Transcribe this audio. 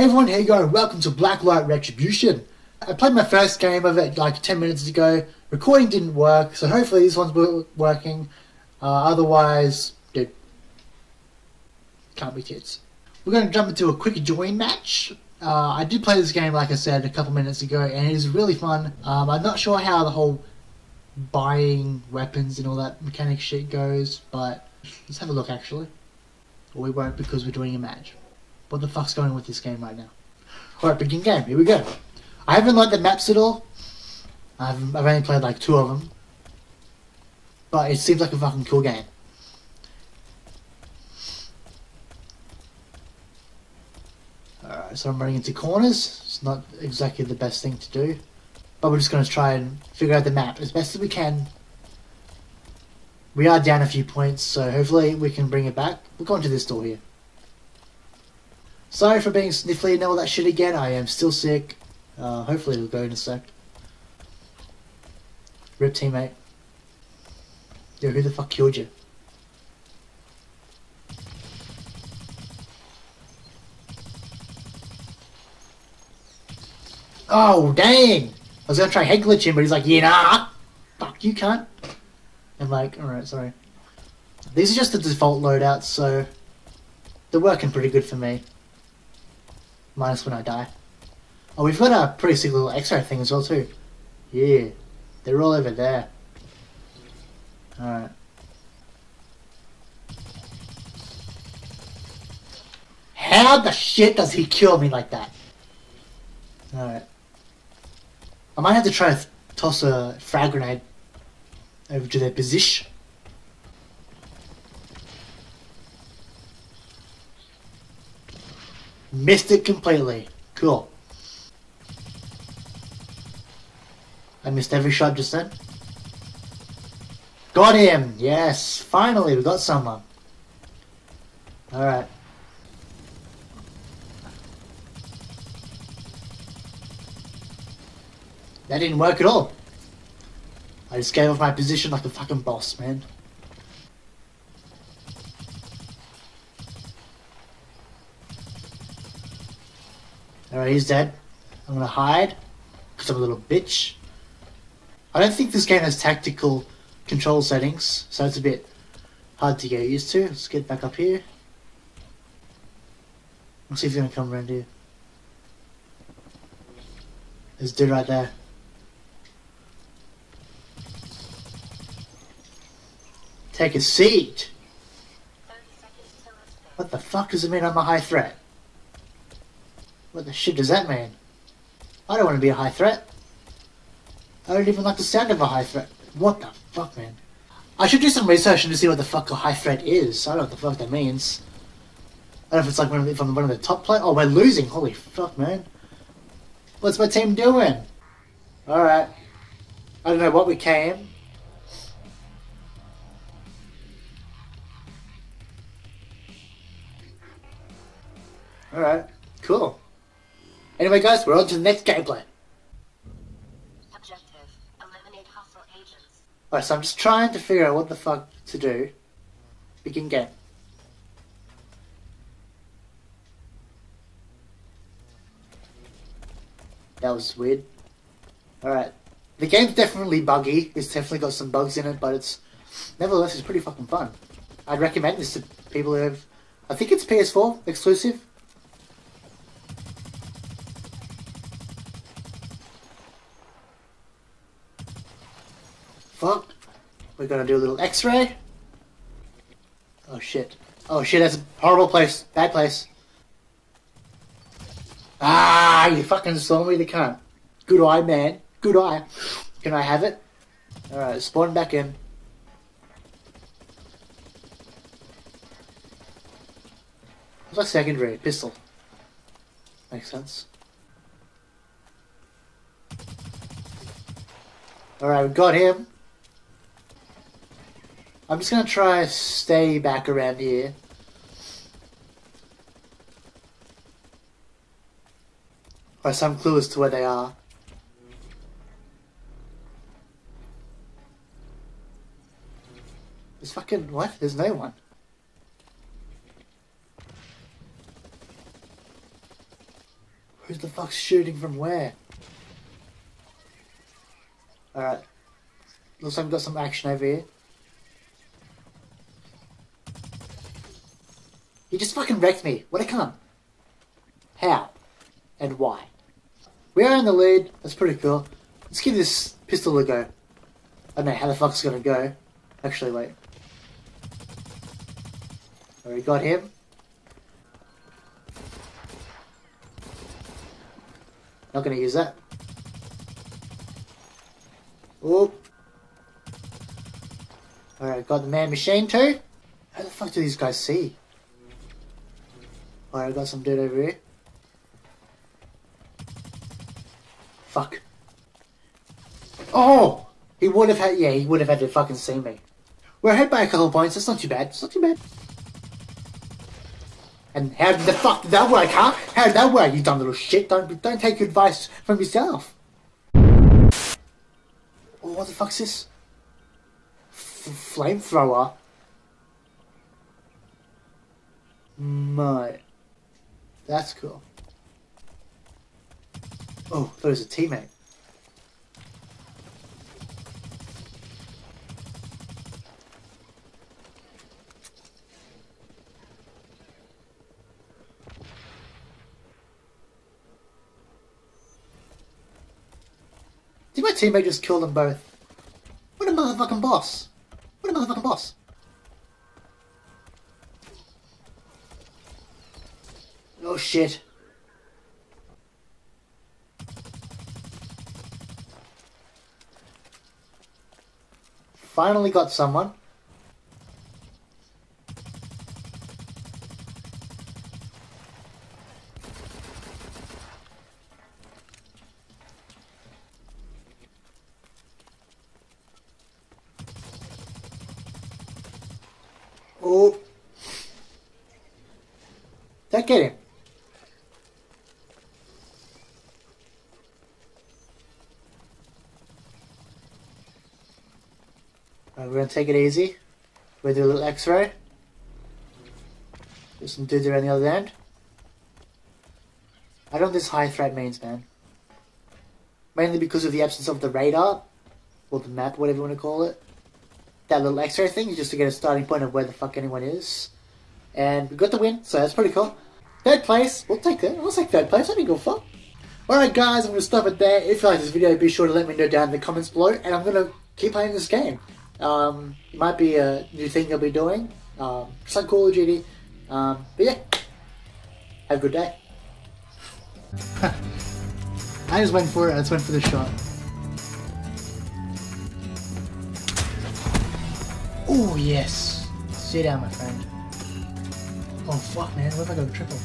Hey everyone, how you going? Welcome to Blacklight Retribution. I played my first game of it like 10 minutes ago. Recording didn't work, so hopefully this one's working. Otherwise, dude, can't be kids. We're going to jump into a quick join match. I did play this game, like I said, a couple minutes ago, and it is really fun. I'm not sure how the whole buying weapons and all that mechanic shit goes, but let's have a look actually. Or we won't, because we're doing a match. What the fuck's going on with this game right now? Alright, begin game. Here we go. I haven't learned the maps at all. I've only played like 2 of them. But it seems like a fucking cool game. Alright, so I'm running into corners. It's not exactly the best thing to do. But we're just going to try and figure out the map as best as we can. We are down a few points, so hopefully we can bring it back. We'll go into this door here. Sorry for being sniffly and all that shit again, I am still sick. Hopefully it'll go in a sec. RIP teammate. Yo, who the fuck killed you? Oh, dang! I was gonna try head glitch him, but he's like, yeah, nah! Fuck you, cunt! I'm like, alright, sorry. These are just the default loadouts, so they're working pretty good for me. Minus when I die. Oh, we've got a pretty sick little x-ray thing as well too. Yeah. They're all over there. Alright. How the shit does he kill me like that? Alright. I might have to try to toss a frag grenade over to their position. Missed it completely. Cool. I missed every shot just then. Got him! Yes! Finally we got someone. Alright. That didn't work at all. I just gave off my position like a fucking boss, man. Alright, he's dead. I'm gonna hide, because I'm a little bitch. I don't think this game has tactical control settings, so it's a bit hard to get used to. Let's get back up here. We'll see if he's gonna come around here. There's a dude right there. Take a seat! What the fuck does it mean I'm a high threat? What the shit does that mean? I don't want to be a high threat. I don't even like the sound of a high threat. What the fuck, man? I should do some research and see what the fuck a high threat is. I don't know what the fuck that means. I don't know if it's like if I'm one of the top players. Oh, we're losing. Holy fuck, man. What's my team doing? Alright. I don't know what we came. Alright. Cool. Anyway guys, we're on to the next gameplay. Objective, eliminate hostile agents. Alright, so I'm just trying to figure out what the fuck to do. Begin game. That was weird. Alright. The game's definitely buggy. It's definitely got some bugs in it, but it's nevertheless it's pretty fucking fun. I'd recommend this to people who have, I think it's PS4 exclusive. Fuck. We're gonna do a little x-ray. Oh shit. Oh shit, that's a horrible place. Bad place. Ah, you fucking saw me, the cunt. Good eye, man. Good eye. Can I have it? Alright, spawn back in. What's my secondary? Pistol. Makes sense. Alright, we got him. I'm just going to try to stay back around here. Or some clue as to where they are. There's fucking... what? There's no one. Who the fuck's shooting from where? Alright. Looks like we've got some action over here. He just fucking wrecked me. What a cunt. How? And why? We are in the lead. That's pretty cool. Let's give this pistol a go. I don't know how the fuck it's gonna go. Actually, wait. Alright, got him. Not gonna use that. Oh. Alright, got the man machine too. How the fuck do these guys see? Alright, got some dude over here. Fuck. Oh! He would have had, yeah, he would have had to fucking see me. We're ahead by a couple of points, that's not too bad. It's not too bad. And how the fuck did that work, huh? How did that work, you dumb little shit? Don't take advice from yourself. Oh, what the fuck's this? Flamethrower? Mate. That's cool. Oh, thought it was a teammate. Did my teammate just kill them both? What a motherfucking boss! What a motherfucking boss! Oh shit! Finally got someone. Oh, don't get him. Right, we're gonna take it easy. We'll do a little x-ray. There's some dudes around the other end. I don't know what this high threat means, man. Mainly because of the absence of the radar, or the map, whatever you want to call it. That little x-ray thing is just to get a starting point of where the fuck anyone is. And we got the win, so that's pretty cool. Third place, we'll take that. I'll take third place, I think we'll fuck. Alright guys, I'm gonna stop it there. If you like this video, be sure to let me know down in the comments below, and I'm gonna keep playing this game. It might be a new thing I'll be doing, just like Call of Duty, but yeah, have a good day. I just went for it, I just went for the shot. Oh yes, sit down my friend. Oh fuck man, what if I got a triple?